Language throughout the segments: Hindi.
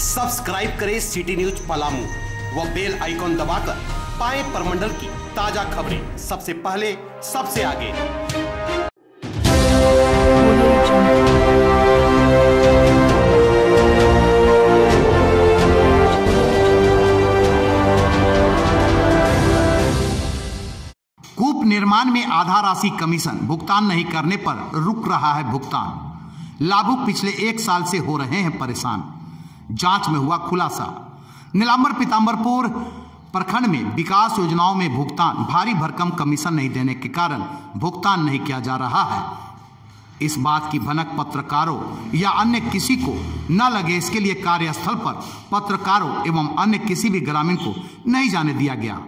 सब्सक्राइब करें सिटी न्यूज पलामू व बेल आइकॉन दबाकर पाएं परमंडल की ताजा खबरें सबसे पहले सबसे आगे। निर्माण में आधा राशि कमीशन भुगतान नहीं करने पर रुक रहा है भुगतान, लाभुक पिछले एक साल से हो रहे हैं परेशान। जांच में हुआ खुलासा, नीलांबर पीताम्बरपुर प्रखंड में विकास योजनाओं में भुगतान भारी भरकम कमीशन नहीं देने के कारण भुगतान नहीं किया जा रहा है। इस बात की भनक पत्रकारों या अन्य किसी को न लगे, इसके लिए कार्यस्थल पर पत्रकारों एवं अन्य किसी भी ग्रामीण को नहीं जाने दिया गया।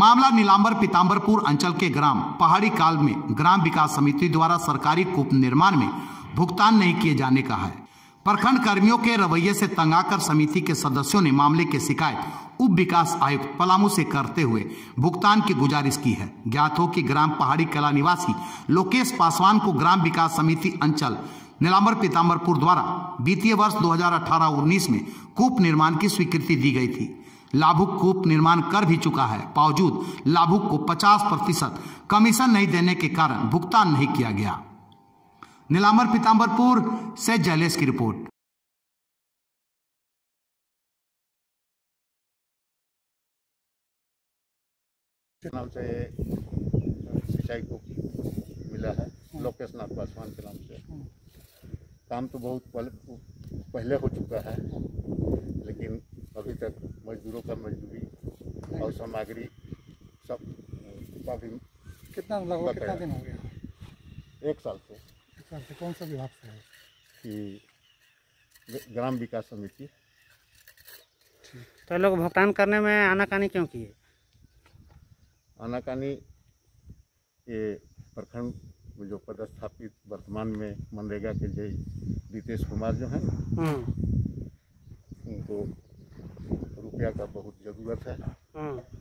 मामला नीलांबर पीताम्बरपुर अंचल के ग्राम पहाड़ी काल में ग्राम विकास समिति द्वारा सरकारी कूप निर्माण में भुगतान नहीं किए जाने का है। प्रखंड कर्मियों के रवैये से तंग आकर समिति के सदस्यों ने मामले की शिकायत उप विकास आयुक्त पलामू से करते हुए भुगतान की गुजारिश की है। ज्ञात हो कि ग्राम पहाड़ी कला निवासी लोकेश पासवान को ग्राम विकास समिति अंचल नीलांबर पीताम्बरपुर द्वारा वित्तीय वर्ष 2018-19 में कूप निर्माण की स्वीकृति दी गई थी। लाभुक कूप निर्माण कर भी चुका है, बावजूद लाभुक को 50% कमीशन नहीं देने के कारण भुगतान नहीं किया गया। नीलांबर पीताम्बरपुर से जयलेश की रिपोर्ट। नाम से सिंचाई कूप मिला है लोकेश नाथ पासवान के नाम से। काम तो बहुत पहले हो चुका है, लेकिन अभी तक मजदूरों का मजदूरी और सामग्री सब काफी। कितना दिन हो गया? एक साल से। कौन सा विभाग से है? कि ग्राम विकास समिति। तो लोग भुगतान करने में आनाकानी क्यों की है? आनाकानी ये प्रखंड में जो पदस्थापित वर्तमान में मनरेगा के जय रितेश कुमार जो हैं, उनको रुपया का बहुत ज़रूरत है।